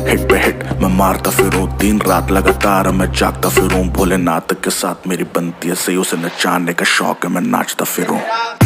Head पे head मैं मारता फिरूं दिन रात लगातार, मैं जागता फिरूं भोलेनाथ के साथ। मेरी बनती है सही उसे नचाने का शौक है, मैं नाचता फिरूं।